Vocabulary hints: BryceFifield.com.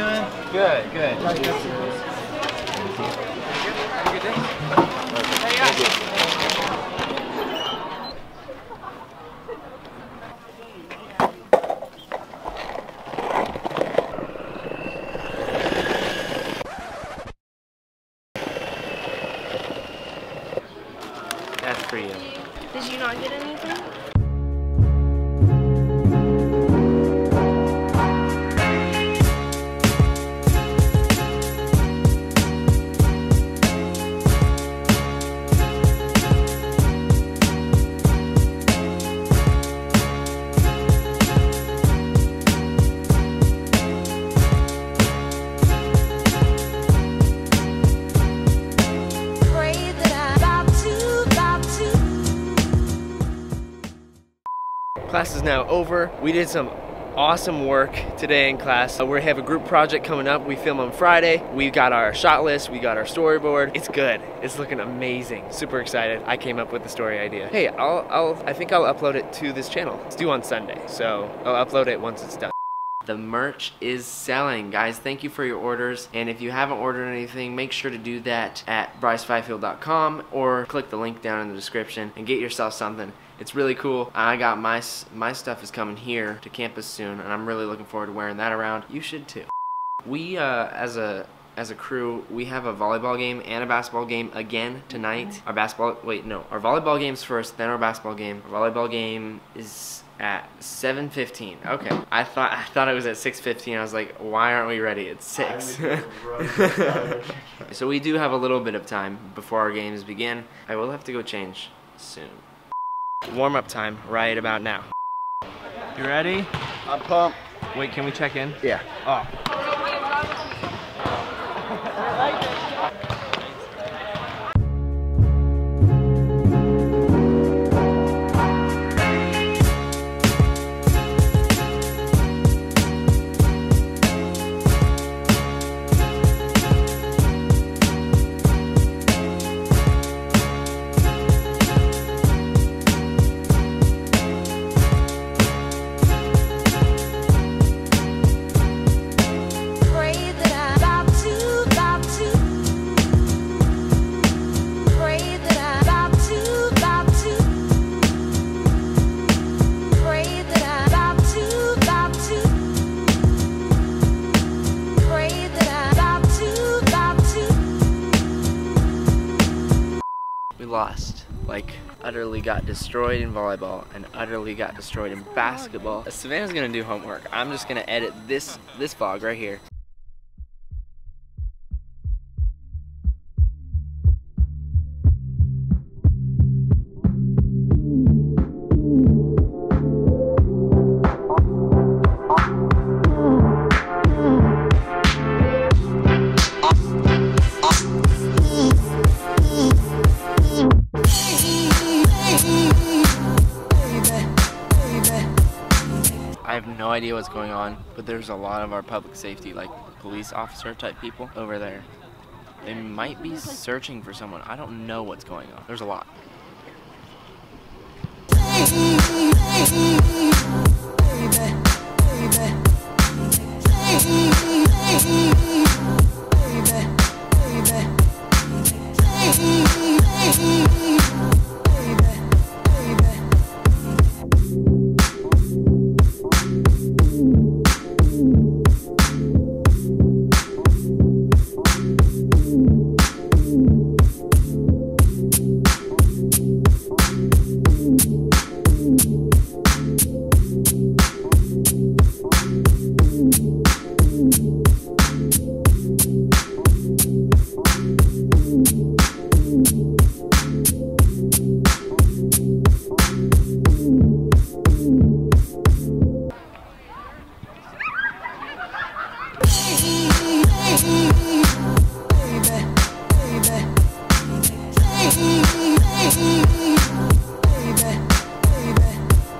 doing? Good, good. How are you doing? Have a good day. That's for you. Did you not get anything? Class is now over. We did some awesome work today in class. We have a group project coming up. We film on Friday. We got our shot list. We got our storyboard. It's good. It's looking amazing. Super excited. I came up with the story idea. Hey, I think I'll upload it to this channel. It's due on Sunday, so I'll upload it once it's done. The merch is selling, guys. Thank you for your orders, and if you haven't ordered anything, make sure to do that at BryceFifield.com or click the link down in the description and get yourself something. It's really cool. I got my stuff is coming here to campus soon, and I'm really looking forward to wearing that around. You should too. We as a crew, we have a volleyball game and a basketball game again tonight. Our volleyball game's first, then our basketball game. Our volleyball game is at 7:15. Okay. I thought it was at 6:15. I was like, why aren't we ready? It's 6. So we do have a little bit of time before our games begin. I will have to go change soon. Warm-up time right about now. You ready? I'm pumped. Wait, can we check in? Yeah. Oh. Lost, like utterly got destroyed in volleyball and utterly got destroyed in basketball. Savannah's gonna do homework. I'm just gonna edit this vlog right here. I have no idea what's going on, but there's a lot of our public safety, like police officer type people over there. They might be searching for someone. I don't know what's going on. There's a lot.